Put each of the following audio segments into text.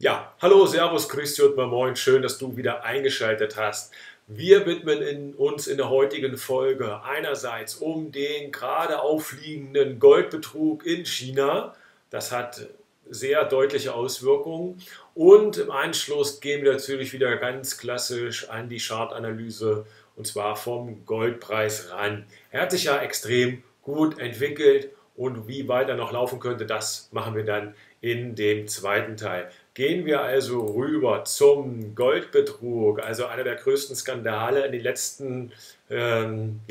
Ja, hallo, servus, grüß dich und mal moin, schön, dass du wieder eingeschaltet hast. Wir widmen uns in der heutigen Folge einerseits um den gerade auffliegenden Goldbetrug in China. Das hat sehr deutliche Auswirkungen. Und im Anschluss gehen wir natürlich wieder ganz klassisch an die Chartanalyse, und zwar vom Goldpreis ran. Er hat sich ja extrem gut entwickelt und wie weit er noch laufen könnte, das machen wir dann in dem zweiten Teil. Gehen wir also rüber zum Goldbetrug, also einer der größten Skandale in den letzten 10,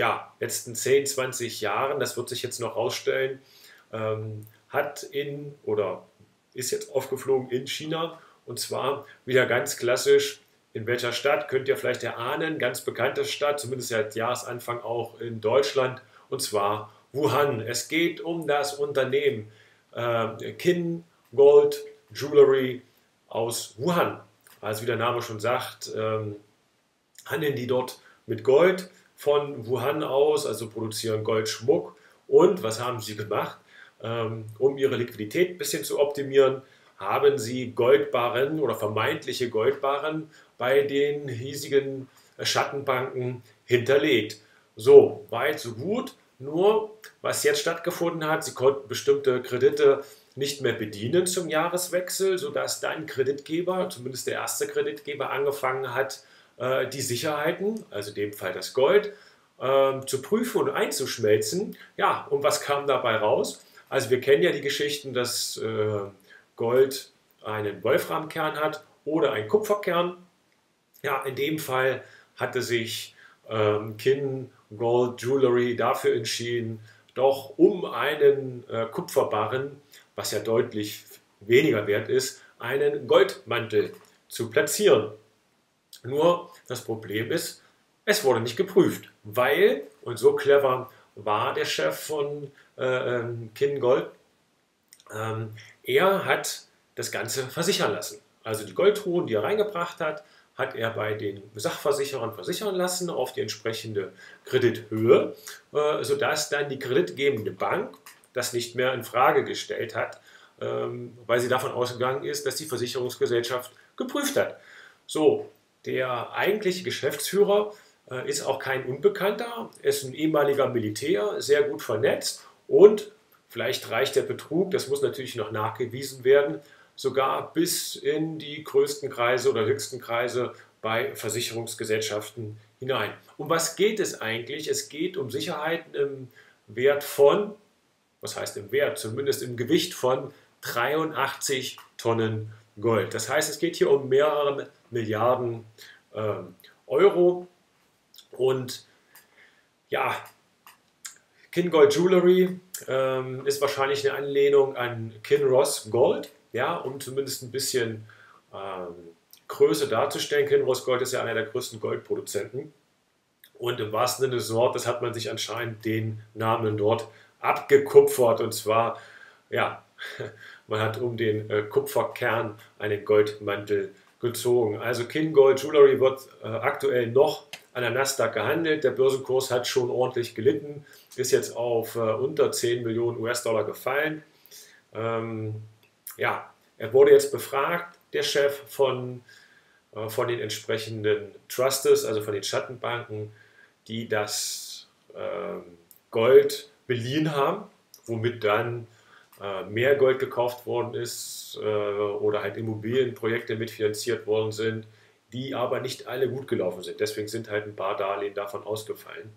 20 Jahren, das wird sich jetzt noch rausstellen, ist jetzt aufgeflogen in China, und zwar wieder ganz klassisch. In welcher Stadt, könnt ihr vielleicht erahnen, ganz bekannte Stadt, zumindest seit Jahresanfang auch in Deutschland, und zwar Wuhan. Es geht um das Unternehmen Kinross Gold aus Wuhan. Also wie der Name schon sagt, handeln die dort mit Gold von Wuhan aus, also produzieren Goldschmuck. Und was haben sie gemacht? Um ihre Liquidität ein bisschen zu optimieren, haben sie Goldbarren oder vermeintliche Goldbarren bei den hiesigen Schattenbanken hinterlegt. So, weit, so gut. Nur, was jetzt stattgefunden hat, sie konnten bestimmte Kredite nicht mehr bedienen zum Jahreswechsel, sodass dann Kreditgeber, zumindest der erste Kreditgeber, angefangen hat, die Sicherheiten, also in dem Fall das Gold, zu prüfen und einzuschmelzen. Ja, und was kam dabei raus? Also wir kennen ja die Geschichten, dass Gold einen Wolframkern hat oder einen Kupferkern. Ja, in dem Fall hatte sich Kinross Gold dafür entschieden, doch um einen Kupferbarren, was ja deutlich weniger wert ist, einen Goldmantel zu platzieren. Nur das Problem ist, es wurde nicht geprüft, weil, und so clever war der Chef von Kinross Gold, er hat das Ganze versichern lassen. Also die Goldtruhen, die er reingebracht hat, hat er bei den Sachversicherern versichern lassen auf die entsprechende Kredithöhe, sodass dann die kreditgebende Bank das nicht mehr in Frage gestellt hat, weil sie davon ausgegangen ist, dass die Versicherungsgesellschaft geprüft hat. So, der eigentliche Geschäftsführer ist auch kein Unbekannter, ist ein ehemaliger Militär, sehr gut vernetzt, und vielleicht reicht der Betrug, das muss natürlich noch nachgewiesen werden, sogar bis in die größten Kreise oder höchsten Kreise bei Versicherungsgesellschaften hinein. Um was geht es eigentlich? Es geht um Sicherheiten im Wert von, was heißt im Wert, zumindest im Gewicht von 83 Tonnen Gold. Das heißt, es geht hier um mehrere Milliarden Euro. Und ja, Kinross Gold ist wahrscheinlich eine Anlehnung an Kinross Gold. Ja, um zumindest ein bisschen Größe darzustellen. Kinross Gold ist ja einer der größten Goldproduzenten. Und im wahrsten Sinne des Wortes hat man sich anscheinend den Namen dort abgekupfert. Und zwar, ja, man hat um den Kupferkern einen Goldmantel gezogen. Also Kinross Gold wird aktuell noch an der Nasdaq gehandelt. Der Börsenkurs hat schon ordentlich gelitten, ist jetzt auf unter 10 Millionen US-Dollar gefallen. Ja, er wurde jetzt befragt, der Chef von den entsprechenden Trusts, also von den Schattenbanken, die das Gold beliehen haben, womit dann mehr Gold gekauft worden ist oder halt Immobilienprojekte mitfinanziert worden sind, die aber nicht alle gut gelaufen sind. Deswegen sind halt ein paar Darlehen davon ausgefallen.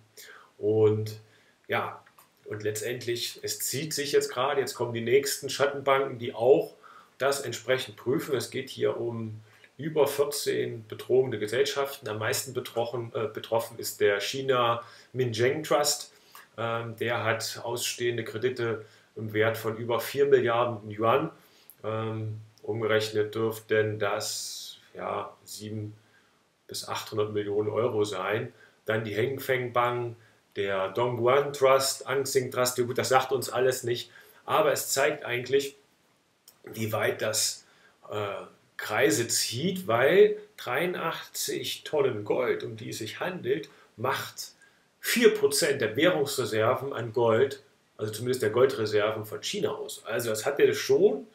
Und ja, und letztendlich, es zieht sich jetzt gerade, jetzt kommen die nächsten Schattenbanken, die auch das entsprechend prüfen. Es geht hier um über 14 betrogene Gesellschaften. Am meisten betroffen ist der China Minjiang Trust. Der hat ausstehende Kredite im Wert von über 4 Milliarden Yuan. Umgerechnet dürften das ja 700 bis 800 Millionen Euro sein. Dann die Hengfeng-Bank, der Dongguan-Trust, Anxing-Trust, gut, das sagt uns alles nicht, aber es zeigt eigentlich, wie weit das Kreise zieht, weil 83 Tonnen Gold, um die es sich handelt, macht 4% der Währungsreserven an Gold, also zumindest der Goldreserven von China aus. Also das hat er schon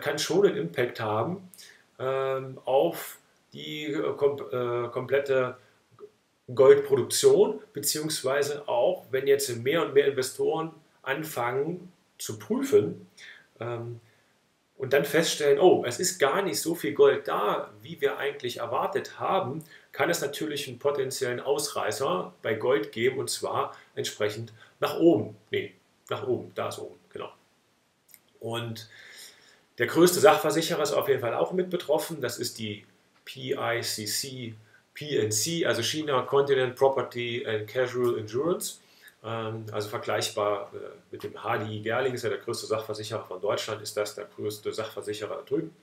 kann schon einen Impact haben auf die komplette Goldproduktion, beziehungsweise auch, wenn jetzt mehr und mehr Investoren anfangen zu prüfen und dann feststellen, oh, es ist gar nicht so viel Gold da, wie wir eigentlich erwartet haben, kann es natürlich einen potenziellen Ausreißer bei Gold geben, und zwar entsprechend nach oben. Nee, nach oben, da ist oben, genau. Und der größte Sachversicherer ist auf jeden Fall auch mit betroffen, das ist die PICC, PNC, also China Continental Property and Casualty Insurance, also vergleichbar mit dem HDI Gerling, ist ja der größte Sachversicherer von Deutschland, ist das der größte Sachversicherer drüben,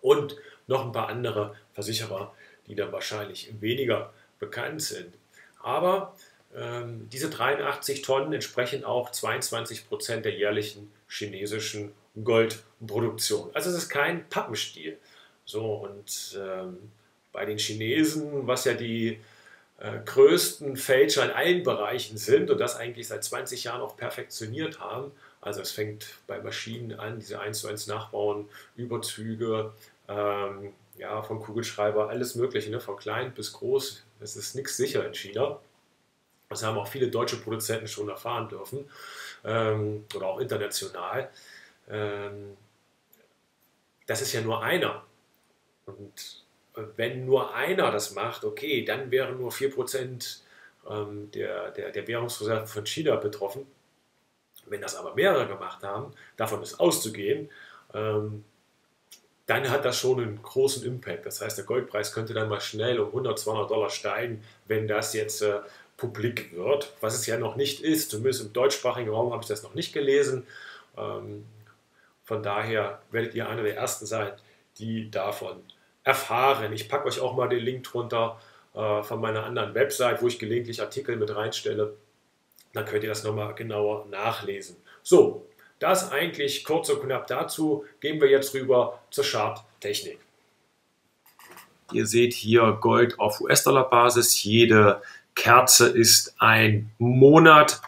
und noch ein paar andere Versicherer, die dann wahrscheinlich weniger bekannt sind. Aber diese 83 Tonnen entsprechen auch 22% der jährlichen chinesischen Goldproduktion. Also es ist kein Pappenstiel. So, und bei den Chinesen, was ja die größten Fälscher in allen Bereichen sind und das eigentlich seit 20 Jahren auch perfektioniert haben, also es fängt bei Maschinen an, diese 1:1 Nachbauen, Überzüge, ja, von Kugelschreiber, alles Mögliche, ne, von klein bis groß, es ist nichts sicher in China. Das haben auch viele deutsche Produzenten schon erfahren dürfen, oder auch international. Das ist ja nur einer. Und wenn nur einer das macht, okay, dann wären nur 4% der Währungsreserven von China betroffen. Wenn das aber mehrere gemacht haben, davon ist auszugehen, dann hat das schon einen großen Impact. Das heißt, der Goldpreis könnte dann mal schnell um 100, 200 Dollar steigen, wenn das jetzt publik wird, was es ja noch nicht ist. Zumindest im deutschsprachigen Raum habe ich das noch nicht gelesen. Von daher werdet ihr einer der Ersten sein, die davon erfahren. Ich packe euch auch mal den Link drunter von meiner anderen Website, wo ich gelegentlich Artikel mit reinstelle. Dann könnt ihr das nochmal genauer nachlesen. So, das eigentlich kurz und knapp dazu. Gehen wir jetzt rüber zur Charttechnik. Ihr seht hier Gold auf US-Dollar-Basis. Jede Kerze ist ein Monat.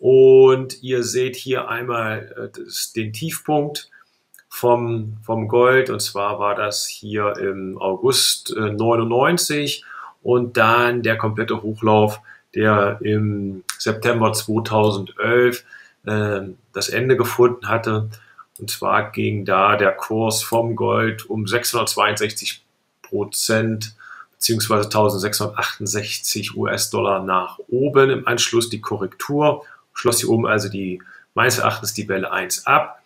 Und ihr seht hier einmal den Tiefpunkt vom Gold, und zwar war das hier im August 99, und dann der komplette Hochlauf, der im September 2011 das Ende gefunden hatte. Und zwar ging da der Kurs vom Gold um 662% bzw. 1668 US-Dollar nach oben. Im Anschluss die Korrektur, schloss hier oben also die meines Erachtens die Welle 1 ab.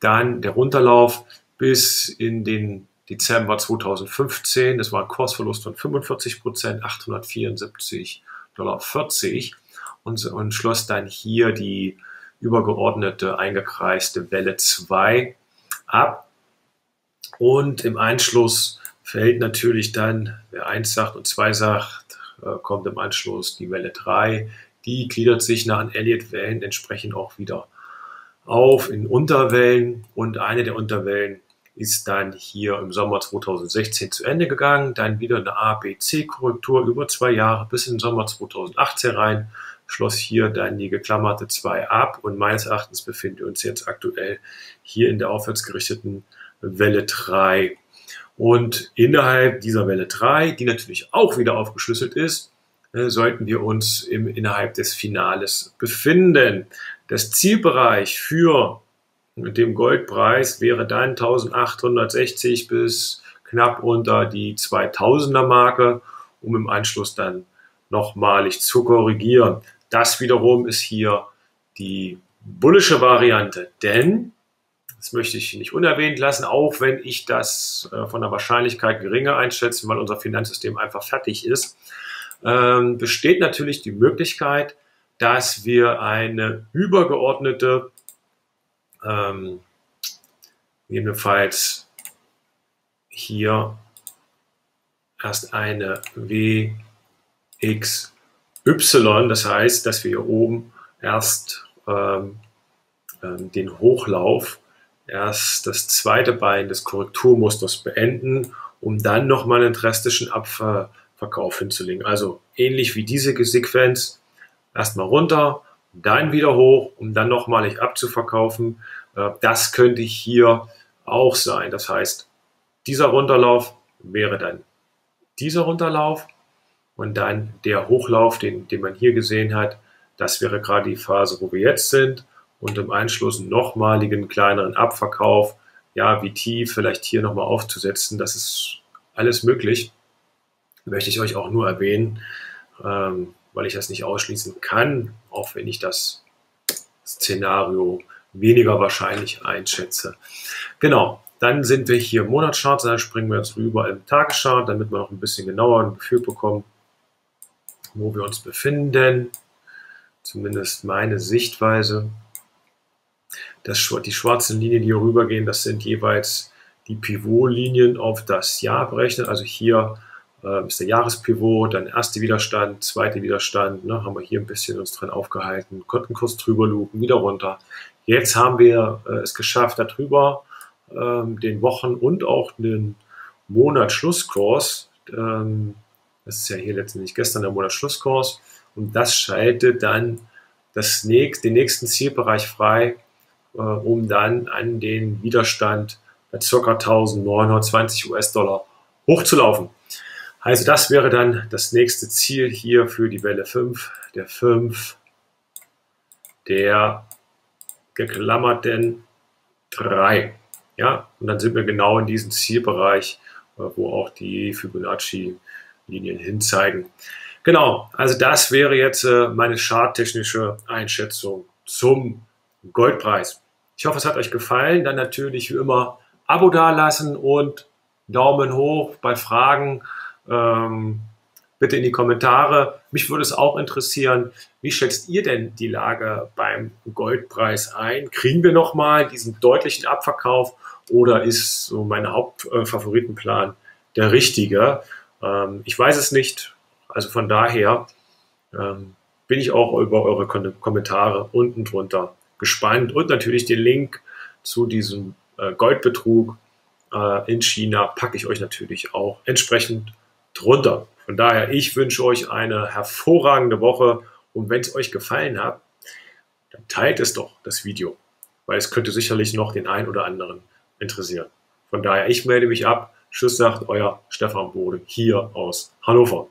Dann der Runterlauf bis in den Dezember 2015. Das war ein Kursverlust von 45%, 874,40 Dollar. Und schloss dann hier die übergeordnete, eingekreiste Welle 2 ab. Und im Anschluss fällt natürlich dann, wer 1 sagt und 2 sagt, kommt im Anschluss die Welle 3. Die gliedert sich nach den Elliott-Wellen entsprechend auch wieder auf in Unterwellen, und eine der Unterwellen ist dann hier im Sommer 2016 zu Ende gegangen, dann wieder eine ABC-Korrektur über 2 Jahre bis in den Sommer 2018 rein, schloss hier dann die geklammerte 2 ab, und meines Erachtens befinden wir uns jetzt aktuell hier in der aufwärtsgerichteten Welle 3. Und innerhalb dieser Welle 3, die natürlich auch wieder aufgeschlüsselt ist, sollten wir uns innerhalb des Finales befinden. Das Zielbereich für den Goldpreis wäre dann 1860 bis knapp unter die 2000er Marke, um im Anschluss dann nochmalig zu korrigieren. Das wiederum ist hier die bullische Variante, denn, das möchte ich nicht unerwähnt lassen, auch wenn ich das von der Wahrscheinlichkeit geringer einschätze, weil unser Finanzsystem einfach fertig ist, besteht natürlich die Möglichkeit, dass wir eine übergeordnete, jedenfalls hier erst eine WXY, das heißt, dass wir hier oben erst den Hochlauf, erst das zweite Bein des Korrekturmusters beenden, um dann nochmal einen drastischen Abverkauf hinzulegen. Also ähnlich wie diese Sequenz, erstmal runter, dann wieder hoch, um dann nochmalig abzuverkaufen. Das könnte hier auch sein. Das heißt, dieser Runterlauf wäre dann dieser Runterlauf und dann der Hochlauf, den man hier gesehen hat. Das wäre gerade die Phase, wo wir jetzt sind, und im Anschluss nochmaligen kleineren Abverkauf, ja, wie tief vielleicht hier nochmal aufzusetzen, das ist alles möglich. Möchte ich euch auch nur erwähnen, weil ich das nicht ausschließen kann, auch wenn ich das Szenario weniger wahrscheinlich einschätze. Genau, dann sind wir hier im Monatschart, dann springen wir jetzt rüber im Tageschart, damit wir noch ein bisschen genauer ein Gefühl bekommen, wo wir uns befinden. Zumindest meine Sichtweise. Die schwarzen Linien, die hier rübergehen, das sind jeweils die Pivotlinien auf das Jahr berechnet. Also hier ist der Jahrespivot, dann erste Widerstand, zweite Widerstand. Ne, haben wir hier ein bisschen uns dran aufgehalten, konnten kurz drüber lupen, wieder runter. Jetzt haben wir es geschafft, darüber den Wochen- und auch den Monatsschlusskurs. Das ist ja hier letztendlich gestern der Monatsschlusskurs. Und das schaltet dann den nächsten Zielbereich frei, um dann an den Widerstand bei ca. 1920 US-Dollar hochzulaufen. Also das wäre dann das nächste Ziel hier für die Welle 5, der 5 der geklammerten 3. Ja, und dann sind wir genau in diesem Zielbereich, wo auch die Fibonacci-Linien hinzeigen. Genau, also das wäre jetzt meine charttechnische Einschätzung zum Goldpreis. Ich hoffe, es hat euch gefallen. Dann natürlich wie immer Abo dalassen und Daumen hoch bei Fragen. Bitte in die Kommentare. Mich würde es auch interessieren, wie schätzt ihr denn die Lage beim Goldpreis ein? Kriegen wir nochmal diesen deutlichen Abverkauf oder ist so mein Hauptfavoritenplan der richtige? Ich weiß es nicht. Also von daher bin ich auch über eure Kommentare unten drunter gespannt. Und natürlich den Link zu diesem Goldbetrug in China packe ich euch natürlich auch entsprechend drunter. Von daher, ich wünsche euch eine hervorragende Woche. Und wenn es euch gefallen hat, dann teilt es doch, das Video. Weil es könnte sicherlich noch den einen oder anderen interessieren. Von daher, ich melde mich ab. Tschüss, sagt euer Stefan Bode hier aus Hannover.